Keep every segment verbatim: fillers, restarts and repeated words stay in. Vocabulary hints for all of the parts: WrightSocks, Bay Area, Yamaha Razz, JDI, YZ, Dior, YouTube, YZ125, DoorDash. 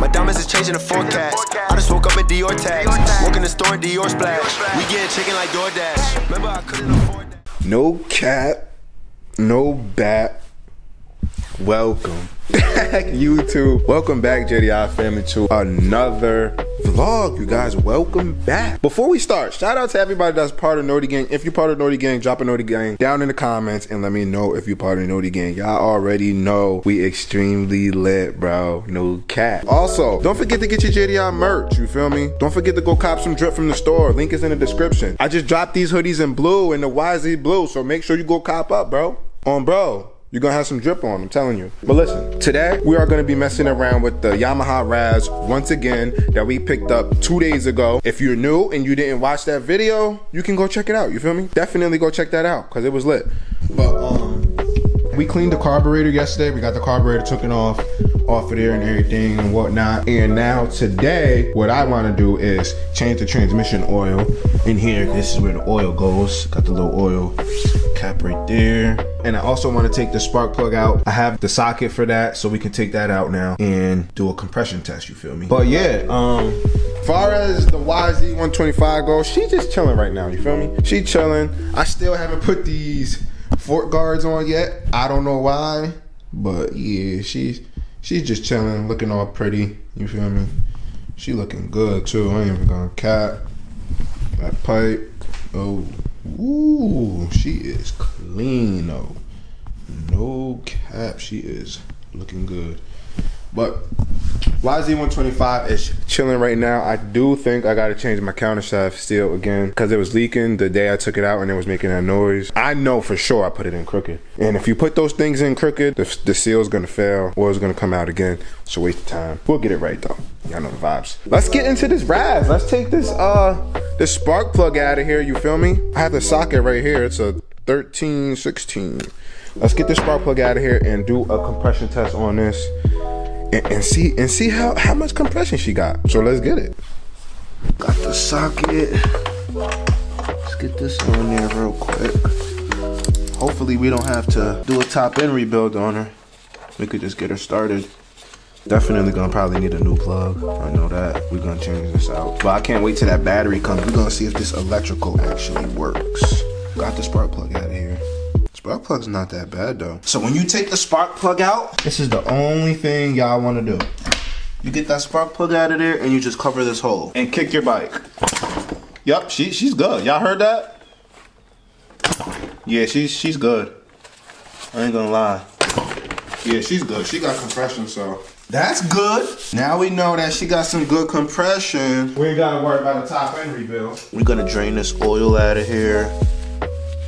My diamonds is changing the forecast. I just woke up in Dior tags. Walk in the store in Dior splash. We getting chicken like DoorDash. Remember I couldn't afford that. No cap, no bat. Welcome back, YouTube. Welcome back, J D I family, to another vlog. You guys, welcome back. Before we start, shout out to everybody that's part of Naughty Gang. If you're part of Naughty Gang, drop a Naughty Gang down in the comments and let me know if you're part of Naughty Gang. Y'all already know we extremely lit, bro. No cap. Also, don't forget to get your J D I merch. You feel me? Don't forget to go cop some drip from the store. Link is in the description. I just dropped these hoodies in blue and the Y Z blue, so make sure you go cop up, bro. On bro. You're gonna have some drip on, I'm telling you. But listen, today we are gonna be messing around with the Yamaha Razz once again that we picked up two days ago. If you're new and you didn't watch that video, you can go check it out, you feel me? Definitely go check that out, cause it was lit. But um, we cleaned the carburetor yesterday. We got the carburetor taken off, off of there and everything and whatnot. And now today, what I wanna do is change the transmission oil in here. This is where the oil goes. Got the little oil cap right there. And I also want to take the spark plug out. I have the socket for that, so we can take that out now and do a compression test, you feel me? But yeah, um, far as the Y Z one twenty-five goes, she just chilling right now, you feel me? She chilling. I still haven't put these fork guards on yet. I don't know why, but yeah, she's, she's just chilling, looking all pretty, you feel me? She looking good too, I ain't even gonna cap. That pipe, oh. Ooh, she is clean though. No cap, she is looking good. But Y Z one twenty-five is chilling right now. I do think I gotta change my countershaft still again, cause it was leaking the day I took it out and it was making that noise. I know for sure I put it in crooked. And if you put those things in crooked, the, the seal's gonna fail or it's gonna come out again. It's a waste of time. We'll get it right though. Y'all know the vibes. Let's get into this Razz. Let's take this uh this spark plug out of here, you feel me? I have the socket right here. It's a thirteen sixteen. Let's get this spark plug out of here and do a compression test on this. And, and see and see how, how much compression she got. So let's get it. Got the socket. Let's get this on there real quick. Hopefully we don't have to do a top end rebuild on her. We could just get her started. Definitely gonna probably need a new plug. I know that. We're gonna change this out. But I can't wait till that battery comes. We're gonna see if this electrical actually works. Got the spark plug out of here. Spark plug's not that bad though. So when you take the spark plug out, this is the only thing y'all wanna do. You get that spark plug out of there and you just cover this hole and kick your bike. Yep, she, she's good. Y'all heard that? Yeah, she's, she's good. I ain't gonna lie. Yeah, she's good. She got compression, so. That's good. Now we know that she got some good compression. We ain't gotta worry about a top end rebuild. We're gonna drain this oil out of here.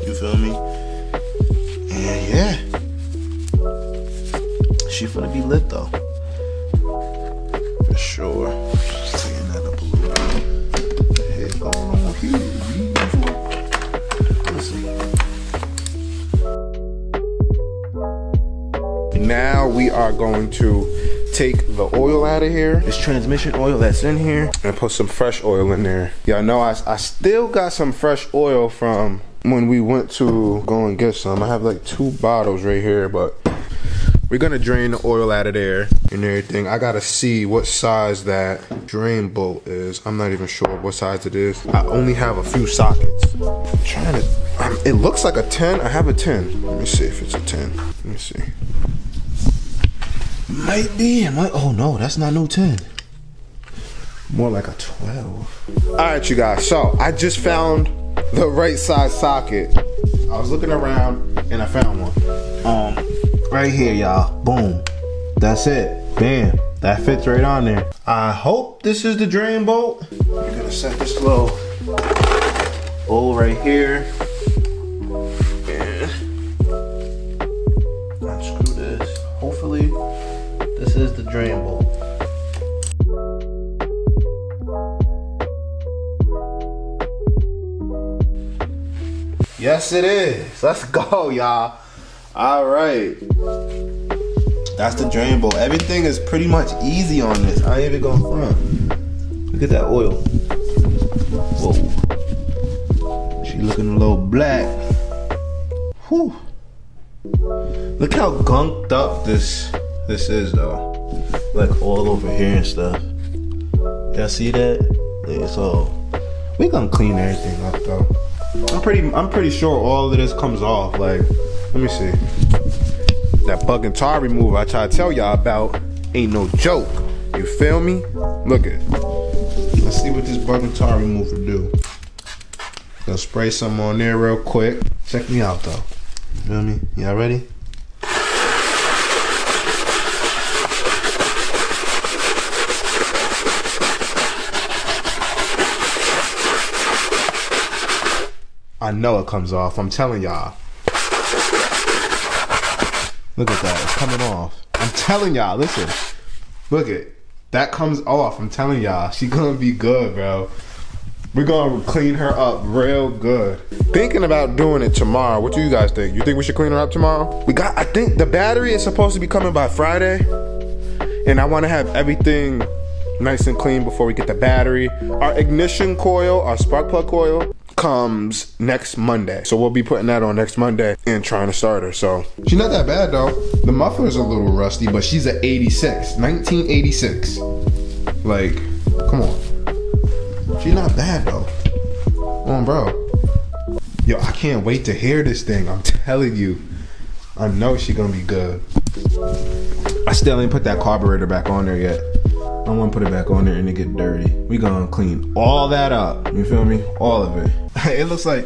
You feel me? And yeah. She finna be lit though. For sure. She's taking that up a little bit. What the heck going on here? Let's see. Now we are going to take the oil out of here, this transmission oil that's in here, and put some fresh oil in there. Y'all know I, I still got some fresh oil from when we went to go and get some. I have like two bottles right here, but we're gonna drain the oil out of there and everything. I gotta see what size that drain bolt is. I'm not even sure what size it is. I only have a few sockets. I'm trying to, um, it looks like a ten, I have a ten. Let me see if it's a ten, let me see. Might be, it might, oh no, that's not no ten. More like a twelve. All right, you guys, so I just found the right size socket. I was looking around and I found one. Um, right here, y'all, boom. That's it, bam, that fits right on there. I hope this is the drain bolt. We're gonna set this little hole right here. And unscrew this, hopefully. This is the drain bolt. Yes, it is. Let's go, y'all. All right. That's the drain bolt. Everything is pretty much easy on this. I ain't even going front. Look at that oil. Whoa. She looking a little black. Whew. Look how gunked up this This is though. like all over here and stuff. Y'all see that? Yeah, so we gonna clean everything up though. I'm pretty I'm pretty sure all of this comes off. Like, let me see. That bug and tar remover I try to tell y'all about ain't no joke. You feel me? Look at it. Let's see what this bug and tar remover do. Gonna spray some on there real quick. Check me out though. You feel me? Y'all ready? I know it comes off, I'm telling y'all. Look at that, it's coming off. I'm telling y'all, listen. Look at, that comes off, I'm telling y'all. She gonna be good, bro. We're gonna clean her up real good. Thinking about doing it tomorrow, what do you guys think? You think we should clean her up tomorrow? We got, I think the battery is supposed to be coming by Friday, and I wanna have everything nice and clean before we get the battery. Our ignition coil, our spark plug coil, comes next Monday. So we'll be putting that on next Monday and trying to start her. So she's not that bad though. The muffler's a little rusty, but she's an eighty-six, nineteen eighty-six. Like, come on. She's not bad though. Come on, bro. Yo, I can't wait to hear this thing. I'm telling you. I know she's gonna be good. I still ain't put that carburetor back on there yet. I want to put it back on there and it get dirty. We gonna clean all that up. You feel me? All of it. It looks like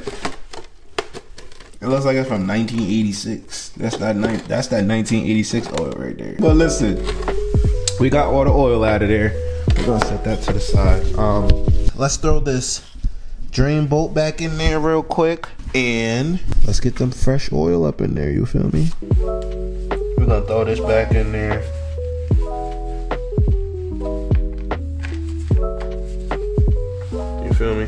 it looks like it's from nineteen eighty-six. That's that that's that nineteen eighty-six oil right there. But listen, we got all the oil out of there. We're gonna set that to the side. Um, let's throw this drain bolt back in there real quick, and let's get some fresh oil up in there. You feel me? We're gonna throw this back in there. Feel me?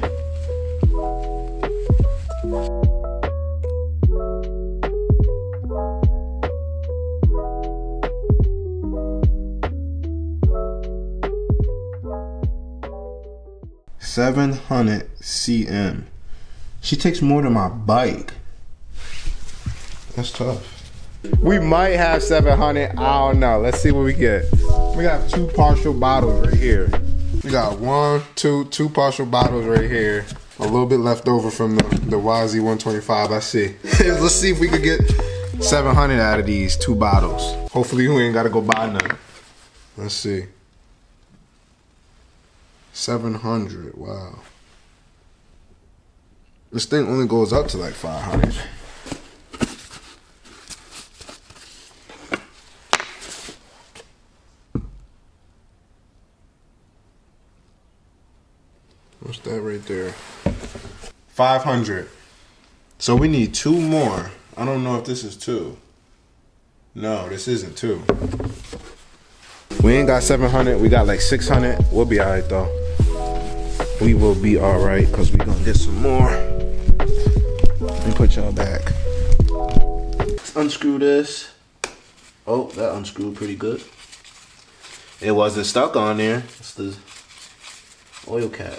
seven hundred C M. She takes more than my bike. That's tough. We might have seven hundred. I don't know. Let's see what we get. We got two partial bottles right here. We got one, two, two partial bottles right here. A little bit left over from the, the Y Z one twenty-five, I see. Let's see if we could get seven hundred out of these two bottles. Hopefully we ain't gotta go buy none. Let's see. seven hundred, wow. This thing only goes up to like five hundred. What's that right there? five hundred. So we need two more. I don't know if this is two. No, this isn't two. We ain't got seven hundred. We got like six hundred. We'll be all right though. We will be all right because we gonna get some more. Let me put y'all back. Let's unscrew this. Oh, that unscrewed pretty good. It wasn't stuck on there. It's the oil cap.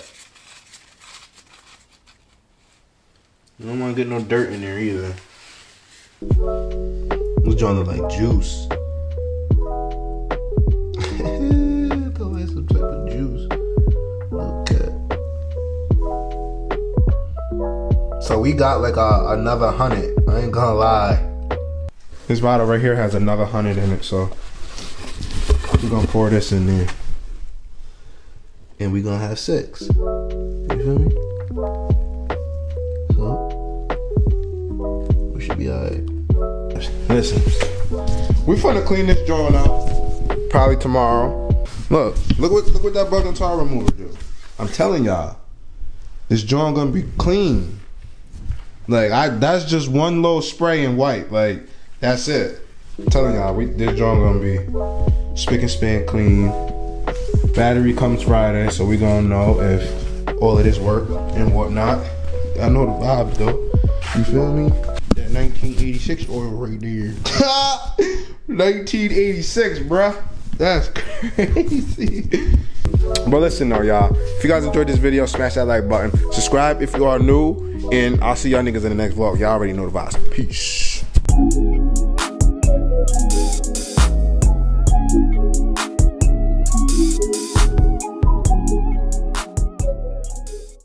You don't want to get no dirt in there either. This joint look like juice. Look like some type of juice. Okay. So we got like a, another hundred. I ain't gonna lie. This bottle right here has another hundred in it, so we're gonna pour this in there. And we're gonna have six. You feel me? Listen, we finna clean this joint out probably tomorrow. Look, look what look what that bug and tar remover do. I'm telling y'all, this joint gonna be clean. Like I, that's just one little spray and wipe. Like that's it. I'm telling y'all, we this joint gonna be spick and span clean. Battery comes Friday, so we gonna know if all of this worked and whatnot. I know the vibes though. You feel me? That nineteen eighty-six oil right there. nineteen eighty-six, bruh. That's crazy. But listen though, y'all. If you guys enjoyed this video, smash that like button. Subscribe if you are new. And I'll see y'all niggas in the next vlog. Y'all already know the vibes. Peace.